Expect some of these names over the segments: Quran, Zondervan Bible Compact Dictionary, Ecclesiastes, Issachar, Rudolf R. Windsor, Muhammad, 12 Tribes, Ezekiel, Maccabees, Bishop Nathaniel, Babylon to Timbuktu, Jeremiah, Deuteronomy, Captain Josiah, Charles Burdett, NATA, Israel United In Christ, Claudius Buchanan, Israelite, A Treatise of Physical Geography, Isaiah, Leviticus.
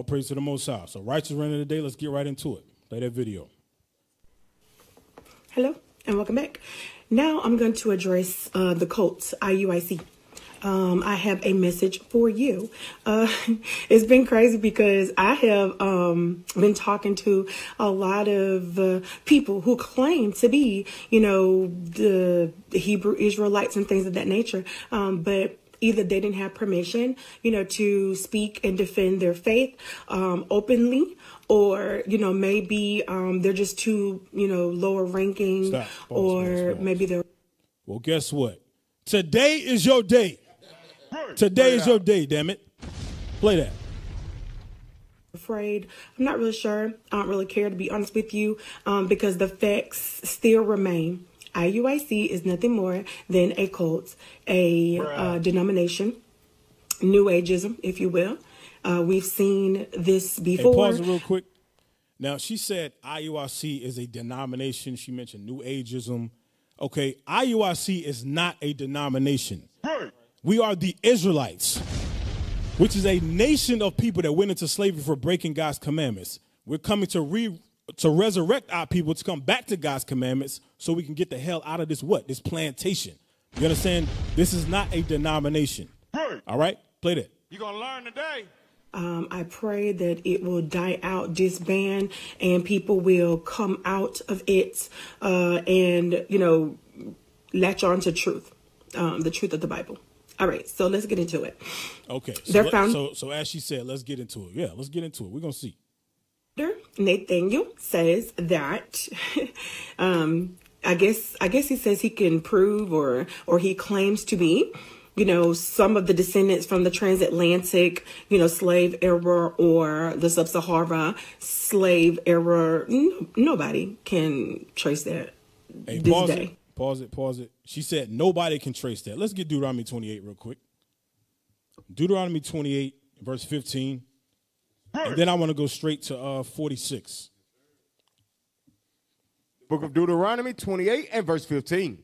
All praise to the Most High. So righteous reign of the day. Let's get right into it. Play that video. Hello and welcome back. Now I'm going to address the cults, IUIC. I have a message for you. It's been crazy because I have been talking to a lot of people who claim to be, you know, the Hebrew Israelites and things of that nature. But either they didn't have permission, you know, to speak and defend their faith openly, or, you know, maybe they're just too, you know, lower ranking. Stop. Pause. Maybe they're. Well, guess what? Today is your day. Today is your day, damn it. Play that. Afraid. I'm not really sure. I don't really care, to be honest with you, because the facts still remain. IUIC is nothing more than a cult, a denomination, New Ageism, if you will. We've seen this before. Hey, pause real quick. Now, she said IUIC is a denomination. She mentioned New Ageism. Okay, IUIC is not a denomination. We are the Israelites, which is a nation of people that went into slavery for breaking God's commandments. We're coming to resurrect our people to come back to God's commandments so we can get the hell out of this what? This plantation. You understand? This is not a denomination. All right? Play that. You're going to learn today. I pray that it will die out, disband, and people will come out of it and, you know, latch on to truth, the truth of the Bible. All right, so let's get into it. Okay. So they're found. So as she said, let's get into it. Yeah, let's get into it. We're going to see. Nathaniel says that, I guess he says he can prove or he claims to be, you know, some of the descendants from the transatlantic, you know, slave era or the sub-Sahara slave era. Nobody can trace that. Hey, pause it. She said nobody can trace that. Let's get Deuteronomy 28 real quick. Deuteronomy 28, verse 15. And then I want to go straight to 46. Book of Deuteronomy 28 and verse 15.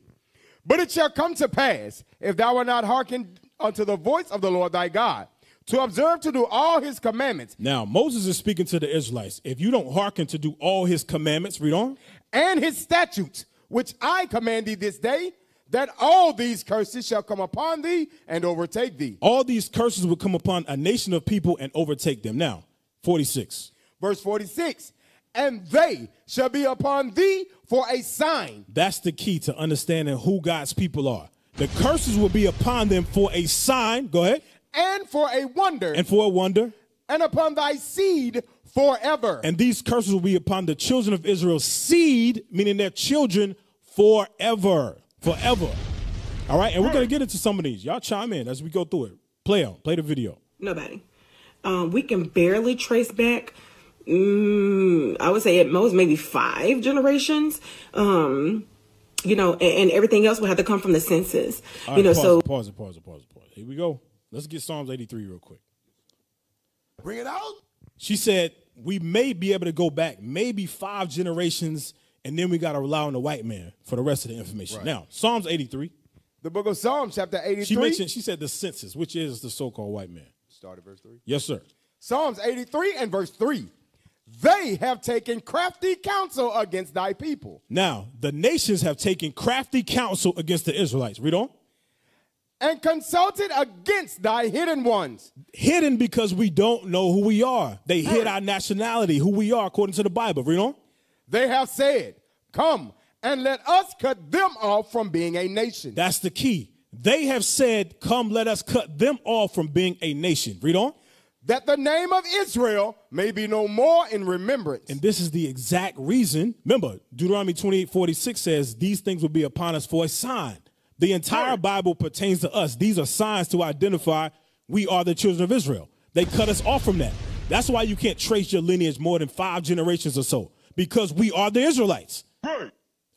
But it shall come to pass, if thou wilt not hearken unto the voice of the Lord thy God, to observe to do all his commandments. Now, Moses is speaking to the Israelites. If you don't hearken to do all his commandments, read on. And his statutes, which I command thee this day, that all these curses shall come upon thee and overtake thee. All these curses will come upon a nation of people and overtake them. Now, 46. Verse 46. And they shall be upon thee for a sign. That's the key to understanding who God's people are. The curses will be upon them for a sign. Go ahead. And for a wonder. And for a wonder. And upon thy seed forever. And these curses will be upon the children of Israel's seed, meaning their children, forever. Forever. All right. And we're going to get into some of these. Y'all chime in as we go through it. Play on. Play the video. Nobody. We can barely trace back. I would say at most maybe 5 generations, you know, and everything else will have to come from the census. Right, you know, pause. Here we go. Let's get Psalms 83 real quick. Bring it out. She said we may be able to go back maybe 5 generations, and then we got to rely on the white man for the rest of the information. Right. Now, Psalms 83. The book of Psalms, chapter 83. She said the census, which is the so-called white man. Start at verse 3. Yes, sir. Psalms 83 and verse 3. They have taken crafty counsel against thy people. Now, the nations have taken crafty counsel against the Israelites. Read on. And consulted against thy hidden ones. Hidden because we don't know who we are. They hid our nationality, who we are, according to the Bible. Read on. They have said, come and let us cut them off from being a nation. That's the key. They have said, come, let us cut them off from being a nation. Read on. That the name of Israel may be no more in remembrance. And this is the exact reason. Remember, Deuteronomy 28:46 says, these things will be upon us for a sign. The entire Bible pertains to us. These are signs to identify we are the children of Israel. They cut us off from that. That's why you can't trace your lineage more than 5 generations or so, because we are the Israelites. All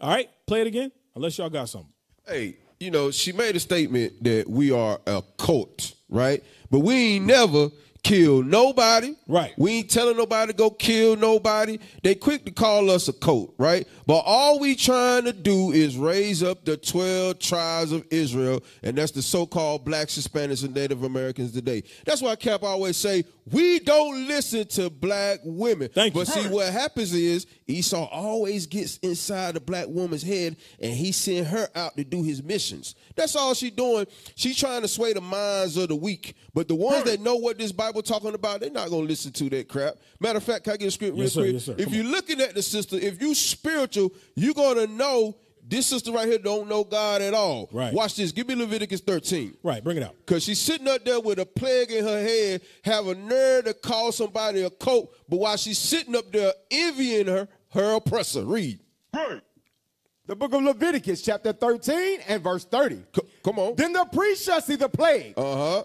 right, play it again, unless y'all got something. Hey, you know, she made a statement that we are a cult, right? But we ain't never kill nobody. Right. We ain't telling nobody to go kill nobody. They quick to call us a cult, right? But all we trying to do is raise up the 12 tribes of Israel, and that's the so-called blacks, Hispanics, and Native Americans today. That's why Cap always say We don't listen to black women. But see, what happens is Esau always gets inside the black woman's head, and he send her out to do his missions. That's all she's doing. She's trying to sway the minds of the weak. But the ones that know what this Bible talking about, they're not going to listen to that crap. Matter of fact, can I get a script real quick? Yes, sir. If you're looking at the sister, if you spiritual, you're going to know this sister right here don't know God at all. Right. Watch this. Give me Leviticus 13. Right, bring it out. Because she's sitting up there with a plague in her head, have a nerve to call somebody a coat, but while she's sitting up there envying her oppressor. Read. Right. The book of Leviticus, chapter 13 and verse 30. Come on. Then the priest shall see the plague,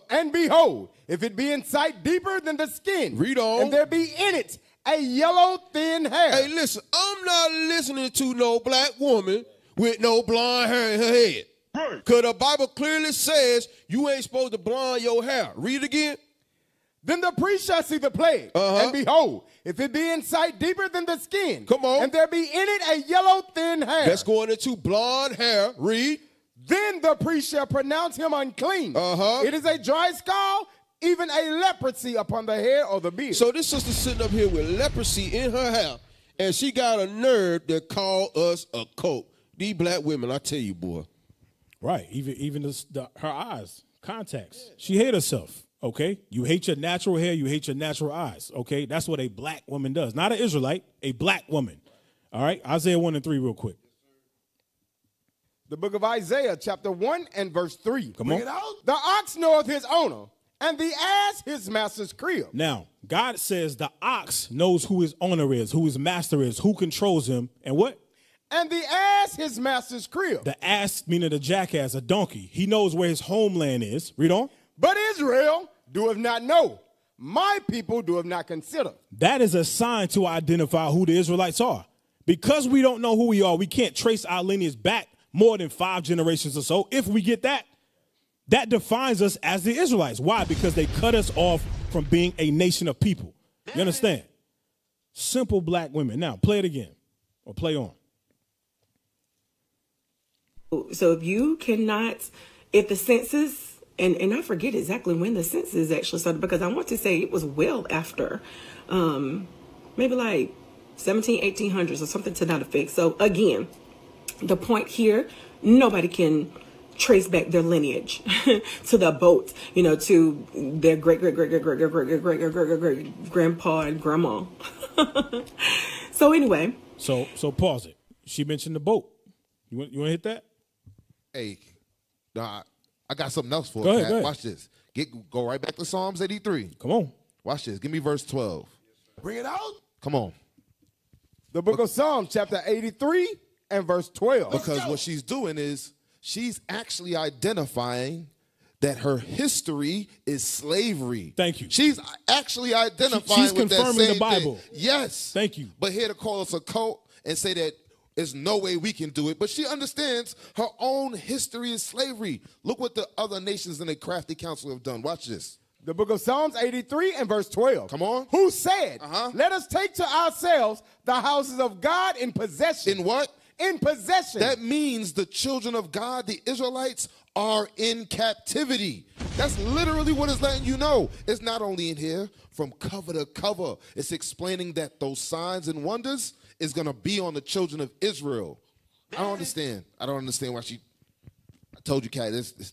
and behold, if it be in sight deeper than the skin, read on, and there be in it a yellow thin hair. Hey, listen, I'm not listening to no black woman with no blonde hair in her head. Because the Bible clearly says you ain't supposed to blonde your hair. Read it again. Then the priest shall see the plague, and behold, if it be in sight deeper than the skin, come on, and there be in it a yellow thin hair. That's going into blonde hair. Read. Then the priest shall pronounce him unclean. It is a dry skull, even a leprosy upon the hair or the beard. So this sister sitting up here with leprosy in her hair, and she got a nerve to call us a coat. These black women, I tell you, boy. Right. Even her eyes, contacts. She hate herself. Okay, you hate your natural hair, you hate your natural eyes. Okay, that's what a black woman does. Not an Israelite, a black woman. All right, Isaiah 1 and 3 real quick. The book of Isaiah, chapter 1 and verse 3. Come on. The ox knoweth his owner, and the ass his master's crib. Now, God says the ox knows who his owner is, who his master is, who controls him, and what? And the ass his master's crib. The ass meaning the jackass, a donkey. He knows where his homeland is. Read on. But Israel doeth not know. My people doeth not consider. That is a sign to identify who the Israelites are. Because we don't know who we are, we can't trace our lineage back more than 5 generations or so. If we get that, that defines us as the Israelites. Why? Because they cut us off from being a nation of people. You understand? Simple black women. Now, play it again or play on. So if you cannot, if the census... And I forget exactly when the census actually started, because I want to say it was well after, maybe like 1700s, 1800s or something to that effect. So again, the point here, nobody can trace back their lineage to the boat, you know, to their great grandpa and grandma. So anyway. So pause it. She mentioned the boat. You want to hit that? Hey, Doc. I got something else for you. Watch this. Go right back to Psalms 83. Come on. Watch this. Give me verse 12. Bring it out. Come on. The book of Psalms, chapter 83 and verse 12. Because what she's doing is she's actually identifying that her history is slavery. Thank you. She's actually identifying with that same thing. She's confirming the Bible. Yes. Thank you. But here to call us a cult and say that there's no way we can do it. But she understands her own history is slavery. Look what the other nations in the crafty council have done. Watch this. The book of Psalms 83 and verse 12. Come on. Who said, let us take to ourselves the houses of God in possession. In what? In possession. That means the children of God, the Israelites, are in captivity. That's literally what it's letting you know. It's not only in here, from cover to cover. It's explaining that those signs and wonders is going to be on the children of Israel. I don't understand. I don't understand why she... I told you, Kat, this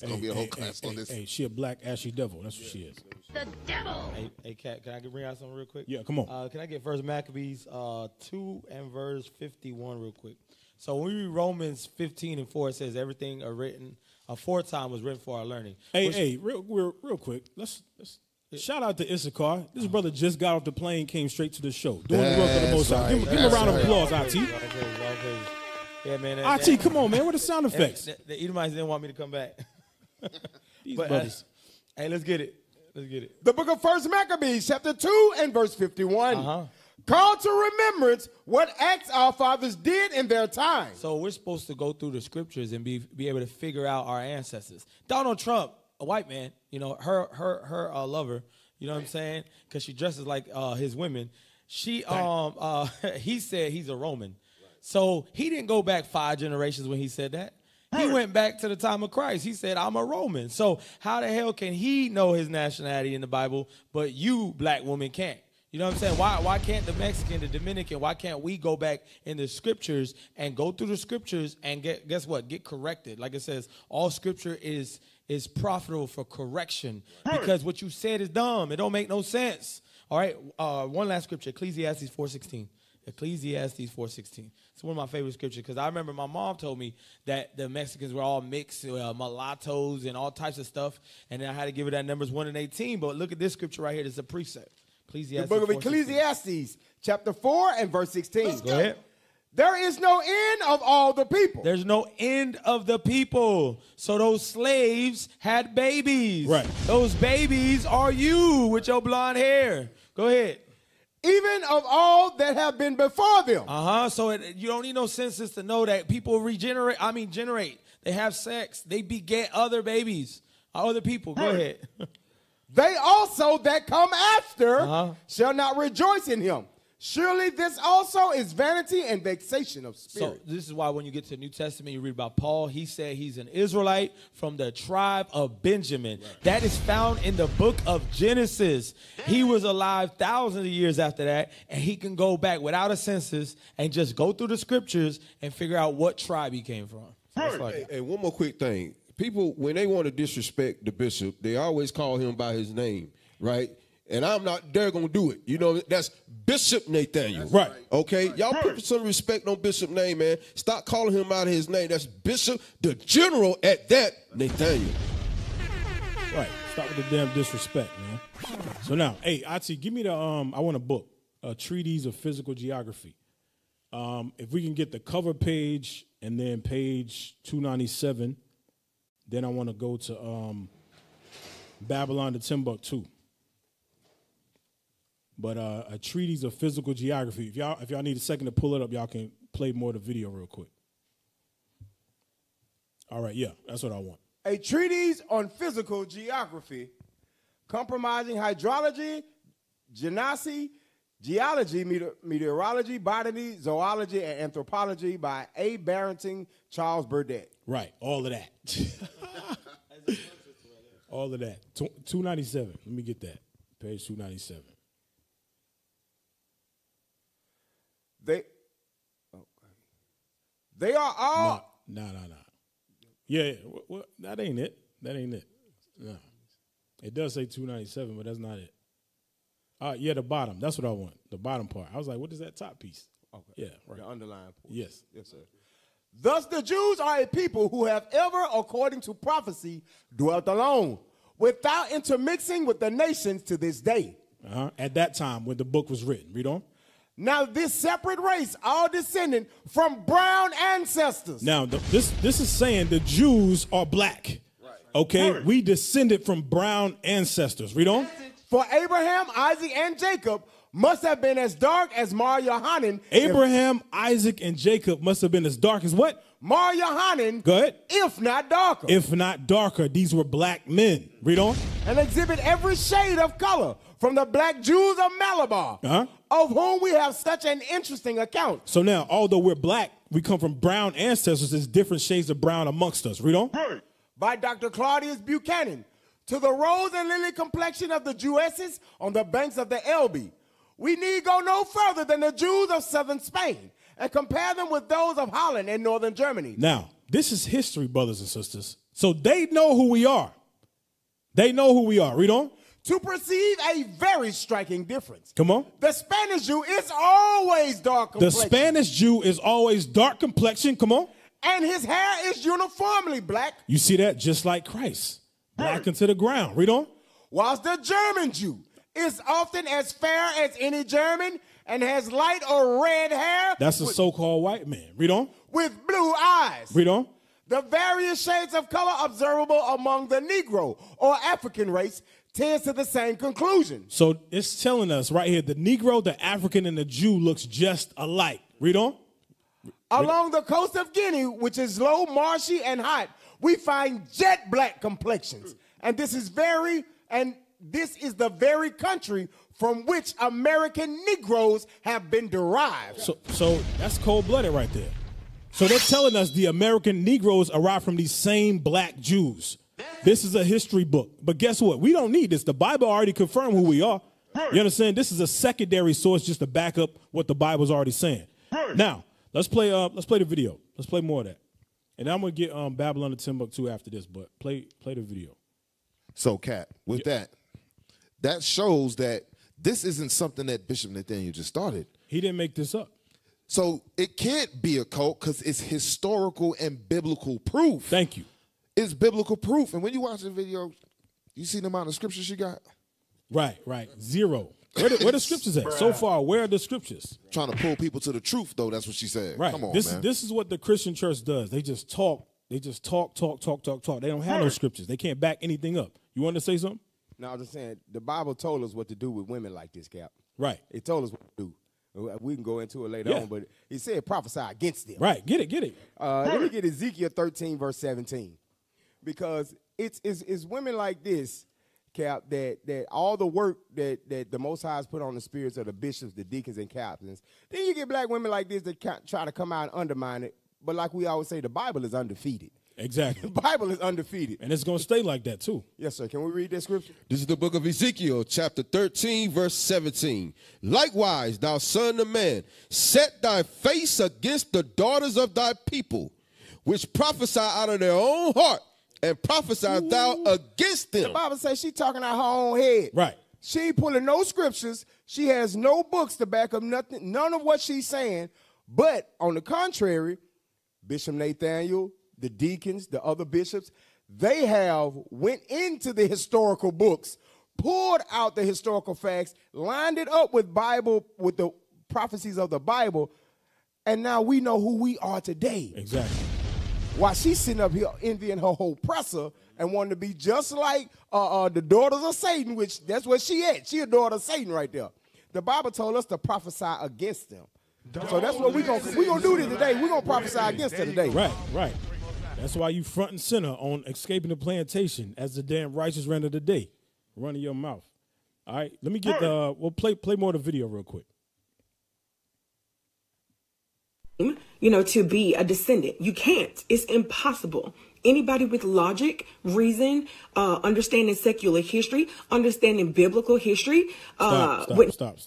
going to be a whole class on this. Hey, she a black ashy devil. That's what she is. The devil! Hey, Kat, can I bring out something real quick? Yeah, come on. Can I get First Maccabees 2 and verse 51 real quick? So when we read Romans 15 and 4, it says everything are written aforetime was written for our learning. Hey, real quick, let's... Shout out to Issachar. This brother just got off the plane, came straight to the show. Doing the work for the Most High. Give him a round of applause, IT. Yeah, man. IT, come on, man. What are the sound effects? The Edomites didn't want me to come back. These brothers. Hey, let's get it. Let's get it. The book of First Maccabees, chapter 2 and verse 51. Call to remembrance what acts our fathers did in their time. So we're supposed to go through the scriptures and be able to figure out our ancestors. Donald Trump, a white man, you know, her lover, you know what I'm saying? Because she dresses like his women. She he said he's a Roman. Right. So he didn't go back 5 generations when he said that. He went back to the time of Christ. He said, I'm a Roman. So how the hell can he know his nationality in the Bible, but you, black woman, can't? You know what I'm saying? Why can't the Mexican, the Dominican, why can't we go back in the scriptures and go through the scriptures and get, guess what? Get corrected. Like it says, all scripture is profitable for correction, because what you said is dumb. It don't make no sense. All right. One last scripture, Ecclesiastes 4:16. Ecclesiastes 4:16. It's one of my favorite scriptures because I remember my mom told me that the Mexicans were all mixed, mulattoes and all types of stustuff. And then I had to give it that Numbers 1 and 18. But look at this scripture right here. It's a precept. Ecclesiastes, the book of Ecclesiastes, chapter 4 and verse 16. Go ahead. There is no end of all the people. There's no end of the people. So those slaves had babies. Right. Those babies are you with your blonde hair. Go ahead. Even of all that have been before them. So you don't need no census to know that people generate. They have sex. They beget other babies, other people. Go ahead. They also that come after shall not rejoice in him. Surely this also is vanity and vexation of spirit. So this is why when you get to the New Testament, you read about Paul. He said he's an Israelite from the tribe of Benjamin. Right. That is found in the book of Genesis. He was alive thousands of years after that, and he can go back without a census and just go through the scriptures and figure out what tribe he came from. And one more quick thing. People, when they want to disrespect the bishop, they always call him by his name, right? And I'm not there going to do it. You know, that's Bishop Nathaniel. That's right. Okay? Right. Y'all put some respect on Bishop's name, man. Stop calling him out of his name. That's Bishop, the general at that, Nathaniel. Right. Stop with the damn disrespect, man. So now, hey, Ati, give me the, I want a book, A Treatise of Physical Geography. If we can get the cover page and then page 297, then I want to go to Babylon to Timbuktu. But A Treatise of Physical Geography. If y'all need a second to pull it up, y'all can play more of the video real quick. All right, yeah, that's what I want. A treatise on physical geography, comprising hydrology, genasi, geology, meteorology, botany, zoology, and anthropology by A. Barrington, Charles Burdett. Right, all of that. All of that. 297. Let me get that. Page 297. They are all. No. Yeah, well, that ain't it. That ain't it. No. It does say 297, but that's not it. Yeah, the bottom. That's what I want. The bottom part. I was like, what is that top piece? Okay. Yeah, right. The underlying part. Yes. Yes, sir. Thus the Jews are a people who have ever, according to prophecy, dwelt alone, without intermixing with the nations to this day. At that time when the book was written. Read on. Now this separate race, all descended from brown ancestors. Now this is saying the Jews are black. Right. Okay, we descended from brown ancestors. Read on. For Abraham, Isaac, and Jacob must have been as dark as Mar Yohanan. Abraham, Isaac, and Jacob must have been as dark as what? Mar Yohanan. Go ahead. If not darker. If not darker, these were black men. Read on. And exhibit every shade of color. From the black Jews of Malabar, of whom we have such an interesting account. So now, although we're black, we come from brown ancestors. There's different shades of brown amongst us. Read on. By Dr. Claudius Buchanan, to the rose and lily complexion of the Jewesses on the banks of the Elbe. We need go no further than the Jews of southern Spain and compare them with those of Holland and northern Germany. Now, this is history, brothers and sisters. So they know who we are. They know who we are. Read on. To perceive a very striking difference. Come on. The Spanish Jew is always dark complexion. The Spanish Jew is always dark complexion. Come on. And his hair is uniformly black. You see that? Just like Christ. Black unto the ground. Read on. Whilst the German Jew is often as fair as any German and has light or red hair. That's a so-called white man. Read on. With blue eyes. Read on. The various shades of color observable among the Negro or African race tends to the same conclusion. So it's telling us right here, the Negro, the African, and the Jew looks just alike. Read on. Along the coast of Guinea, which is low, marshy, and hot, we find jet black complexions. And this is the very country from which American Negroes have been derived. So that's cold-blooded right there. So they're telling us the American Negroes arrived from these same black Jews. This is a history book. But guess what? We don't need this. The Bible already confirmed who we are. You understand? This is a secondary source just to back up what the Bible's already saying. Now, let's play the video. Let's play more of that. And I'm going to get Babylon to Timbuktu after this, but play the video. So, Kat, with that shows that this isn't something that Bishop Nathaniel just started. He didn't make this up. So it can't be a cult because it's historical and biblical proof. Thank you. It's biblical proof. And when you watch the video, you see the amount of scriptures she got? Right, right. Zero. Where the scriptures at? So far, where are the scriptures? Trying to pull people to the truth, though. That's what she said. Right. Come on, man. This is what the Christian church does. They just talk. They just talk. They don't have no scriptures. They can't back anything up. You wanted to say something? No, I was just saying, the Bible told us what to do with women like this, Cap. Right. It told us what to do. We can go into it later on, but he said prophesy against them. Right. Get it, get it. Let me get Ezekiel 13, verse 17. Because it's women like this, Cap, that all the work that the Most High has put on the spirits of the bishops, the deacons, and captains. Then you get black women like this that try to come out and undermine it. But like we always say, the Bible is undefeated. Exactly. The Bible is undefeated. And it's going to stay like that, too. Yes, sir. Can we read that scripture? This is the book of Ezekiel, chapter 13, verse 17. Likewise, thou son of man, set thy face against the daughters of thy people, which prophesy out of their own heart, and prophesy thou against them. The Bible says she's talking out her own head. Right. She ain't pulling no scriptures. She has no books to back up nothing, none of what she's saying. But on the contrary, Bishop Nathaniel, the deacons, the other bishops, they have went into the historical books, pulled out the historical facts, lined it up with Bible, with the prophecies of the Bible, and now we know who we are today. Exactly. While she's sitting up here envying her oppressor and wanting to be just like the daughters of Satan, which that's where she at. She a daughter of Satan right there. The Bible told us to prophesy against them. So that's what we're gonna do this today. We're gonna prophesy against her today. Right, right. That's why you front and center on escaping the plantation as the damn righteous render of the day. Running your mouth. All right, let me get the, we'll play more of the video real quick. You know, to be a descendant, you can't. It's impossible. Anybody with logic, reason, understanding secular history, understanding biblical history. Stop.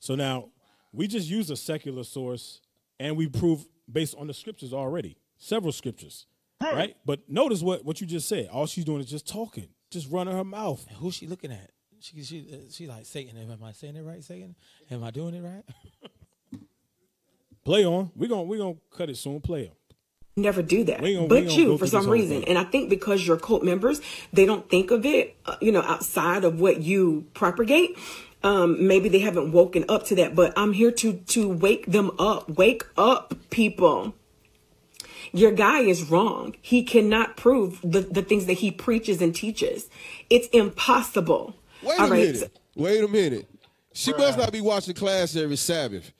So now we just use a secular source and we prove based on the scriptures already, several scriptures. Right? But notice what you just said. All she's doing is just talking, just running her mouth. And who's she looking at? She like, Satan, am I saying it right, Satan? Am I doing it right? Play on. We're gonna cut it soon. Play on. Never do that. But you, for some reason, and I think because you're cult members, they don't think of it, you know, outside of what you propagate. Maybe they haven't woken up to that, but I'm here to wake them up. Wake up, people. Your guy is wrong. He cannot prove the things that he preaches and teaches. It's impossible. Wait a minute. Wait a minute. She must not be watching class every Sabbath.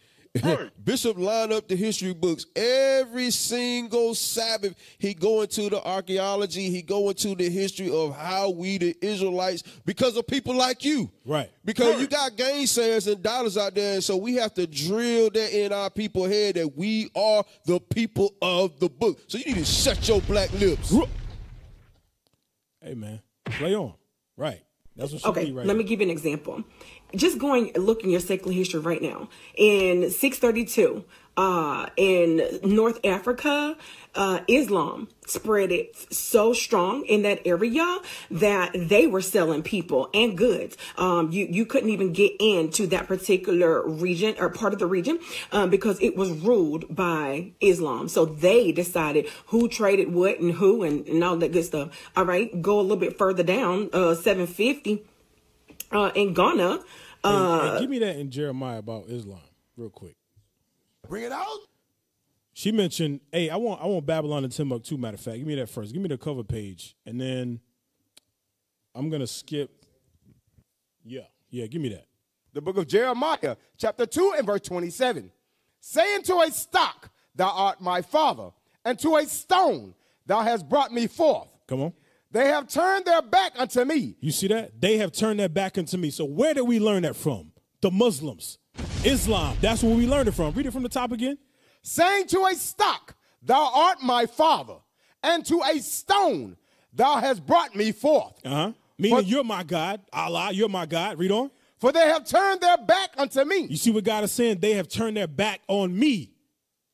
Bishop lined up the history books every single Sabbath. He go into the archaeology. He go into the history of how we the Israelites, because of people like you. Right. Because you got gainsayers and dollars out there, and so we have to drill that in our people's head that we are the people of the book. So you need to shut your black lips. Hey, man. Play on. Right. That's what okay, right let now. Me give you an example. Just going look in your secular history right now. In 632, in North Africa, Islam spread it so strong in that area that they were selling people and goods. You couldn't even get into that particular region or part of the region because it was ruled by Islam. So they decided who traded what and who and all that good stuff. All right, go a little bit further down, 750. In Ghana, and give me that in Jeremiah about Islam, real quick. Bring it out. She mentioned, hey, I want Babylon and Timbuktu. Matter of fact, give me that first. Give me the cover page, and then I'm gonna skip. Yeah, give me that. The book of Jeremiah, chapter 2 and verse 27, saying to a stock, thou art my father, and to a stone, thou hast brought me forth. Come on. They have turned their back unto me. You see that? They have turned their back unto me. So where did we learn that from? The Muslims. Islam. That's where we learned it from. Read it from the top again. Saying to a stock, thou art my father, and to a stone thou hast brought me forth. Meaning you're my God, Allah, you're my God. Read on. For they have turned their back unto me. You see what God is saying? They have turned their back on me.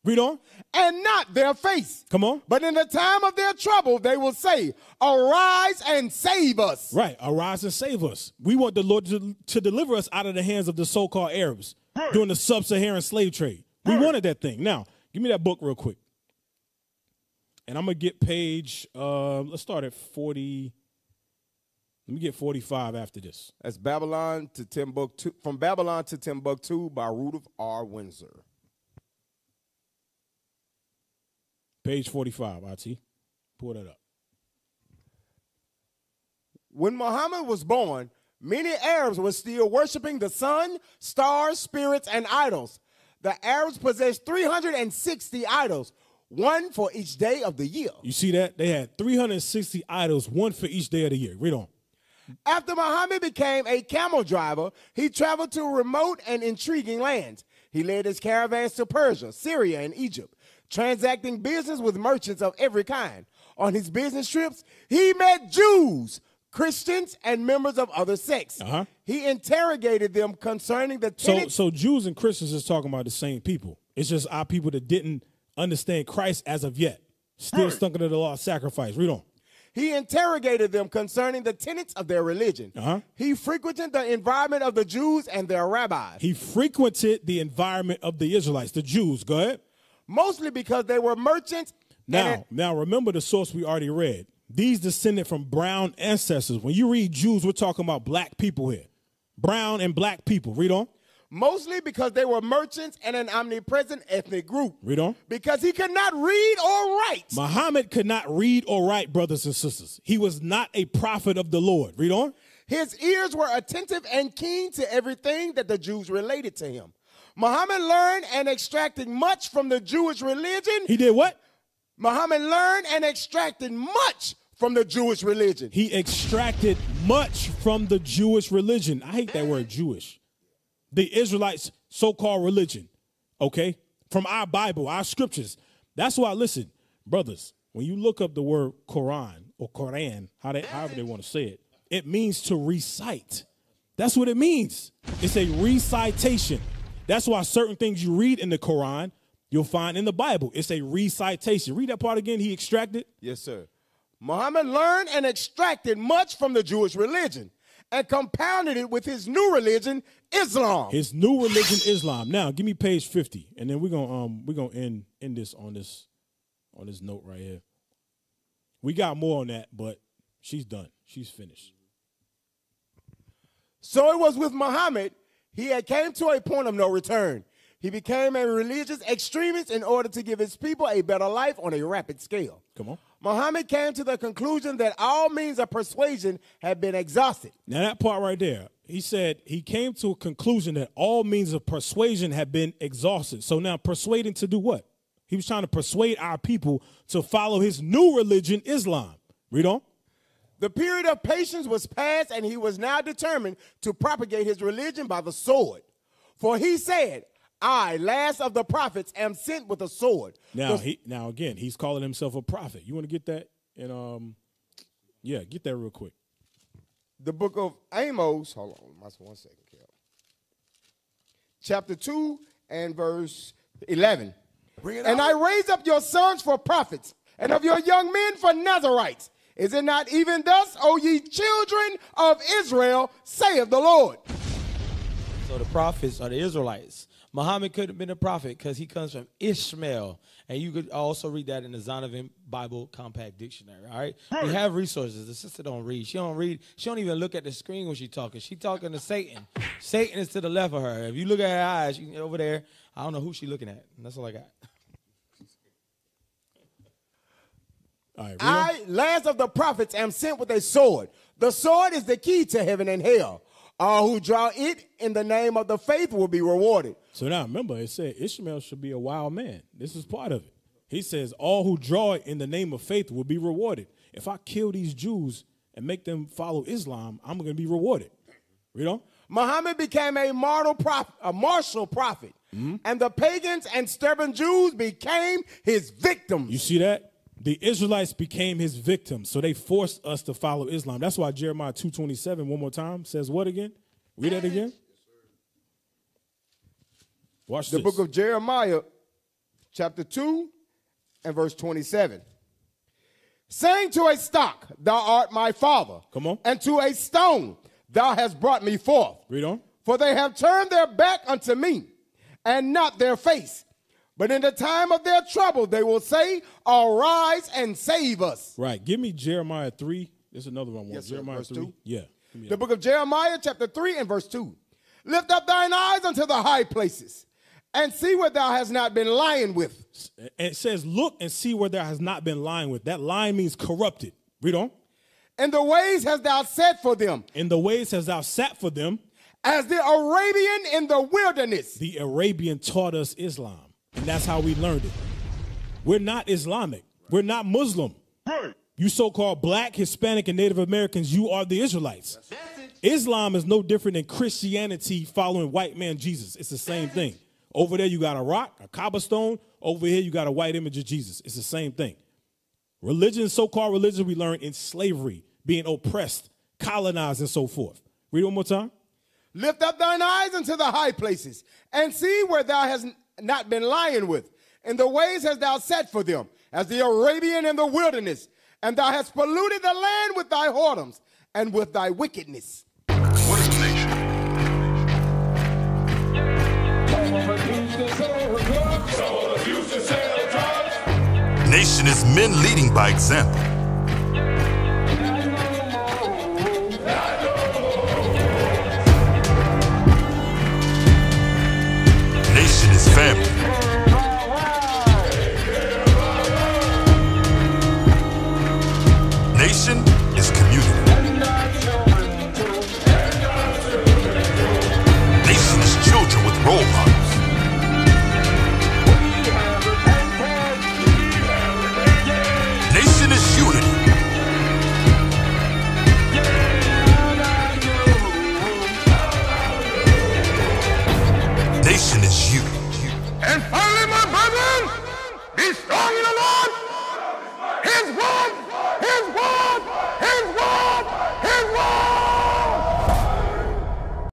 Read on. And not their face. Come on. But in the time of their trouble, they will say, arise and save us. Right. Arise and save us. We want the Lord to deliver us out of the hands of the so-called Arabs during the sub-Saharan slave trade. We wanted that thing. Now, give me that book real quick. And I'm going to get page, let's start at 40. Let me get 45 after this. That's Babylon to Timbuktu, From Babylon to Timbuktu by Rudolf R. Windsor. Page 45, IT. Pull that up. When Muhammad was born, many Arabs were still worshiping the sun, stars, spirits, and idols. The Arabs possessed 360 idols, one for each day of the year. You see that? They had 360 idols, one for each day of the year. Read on. After Muhammad became a camel driver, he traveled to remote and intriguing lands. He led his caravans to Persia, Syria, and Egypt, transacting business with merchants of every kind. On his business trips, he met Jews, Christians, and members of other sects. He interrogated them concerning the tenets. So Jews and Christians is talking about the same people. It's just our people that didn't understand Christ as of yet, still stuck under the law of sacrifice. Read on. He interrogated them concerning the tenets of their religion. He frequented the environment of the Jews and their rabbis. He frequented the environment of the Israelites, the Jews. Go ahead. Mostly because they were merchants. Now remember the source we already read. These descended from brown ancestors. When you read Jews, we're talking about black people here. Brown and black people. Read on. Mostly because they were merchants and an omnipresent ethnic group. Read on. Because he could not read or write. Muhammad could not read or write, brothers and sisters. He was not a prophet of the Lord. Read on. His ears were attentive and keen to everything that the Jews related to him. Muhammad learned and extracted much from the Jewish religion. He did what? Muhammad learned and extracted much from the Jewish religion. He extracted much from the Jewish religion. I hate that word, Jewish. The Israelites' so-called religion, okay, from our Bible, our scriptures. That's why, listen, brothers, when you look up the word Quran or Koran, however they want to say it, it means to recite. That's what it means. It's a recitation. That's why certain things you read in the Quran, you'll find in the Bible. It's a recitation. Read that part again. He extracted. Yes, sir. Muhammad learned and extracted much from the Jewish religion and compounded it with his new religion, Islam. His new religion, Islam. Now, give me page 50, and then we're gonna end this on this note right here. We got more on that, but she's done. She's finished. So it was with Muhammad. He had came to a point of no return. He became a religious extremist in order to give his people a better life on a rapid scale. Come on. Muhammad came to the conclusion that all means of persuasion had been exhausted. Now that part right there, he said he came to a conclusion that all means of persuasion had been exhausted. So now persuading to do what? He was trying to persuade our people to follow his new religion, Islam. Read on. The period of patience was past, and he was now determined to propagate his religion by the sword. For he said, I, last of the prophets, am sent with a sword. Now, again, he's calling himself a prophet. You want to get that? And yeah, get that real quick. The book of Amos, hold on, one second, Kel. Chapter 2 and verse 11. And I raise up your sons for prophets, and of your young men for Nazarites. Is it not even thus, O ye children of Israel, saith the Lord? So the prophets are the Israelites. Muhammad could have been a prophet because he comes from Ishmael. And you could also read that in the Zondervan Bible Compact Dictionary, all right? We have resources. The sister don't read. She don't read. She don't even look at the screen when she's talking. She's talking to Satan. Satan is to the left of her. If you look at her eyes, you can get over there. I don't know who she's looking at. That's all I got. All right, I, last of the prophets, am sent with a sword. The sword is the key to heaven and hell. All who draw it in the name of the faith will be rewarded. So now remember, it said Ishmael should be a wild man. This is part of it. He says all who draw it in the name of faith will be rewarded. If I kill these Jews and make them follow Islam, I'm going to be rewarded. Read on. Muhammad became a martial prophet, and the pagans and stubborn Jews became his victims. You see that? The Israelites became his victims, so they forced us to follow Islam. That's why Jeremiah 2:27, one more time, says what again? Read that again. Watch this. The book of Jeremiah, chapter 2 and verse 27. Saying to a stock, thou art my father. Come on. And to a stone, thou hast brought me forth. Read on. For they have turned their back unto me, and not their face. But in the time of their trouble, they will say, arise and save us. Right. Give me Jeremiah 3. There's another one. Yes, Jeremiah verse 3. 2. Yeah. The book of Jeremiah, chapter 3 and verse 2. Lift up thine eyes unto the high places, and see where thou hast not been lying with. It says, look and see where thou hast not been lying with. That lying means corrupted. Read on. In the ways hast thou sat for them. In the ways hast thou sat for them. As the Arabian in the wilderness. The Arabian taught us Islam, and that's how we learned it. We're not Islamic. We're not Muslim. Right. You so-called black, Hispanic, and Native Americans, you are the Israelites. Islam is no different than Christianity following white man Jesus. It's the same thing. Over there, you got a rock, a cobblestone. Over here, you got a white image of Jesus. It's the same thing. Religion, so-called religion, we learned in slavery, being oppressed, colonized, and so forth. Read one more time. Lift up thine eyes unto the high places, and see where thou hast not been lying with, and the ways hast thou set for them, as the Arabian in the wilderness, and thou hast polluted the land with thy whoredoms and with thy wickedness. What is the nation? Nation is men leading by example. Nation is family. Nation is community. Nation is children with role models. Nation is unity. Nation is you. And finally, my brethren, be strong in the Lord, his word, his word.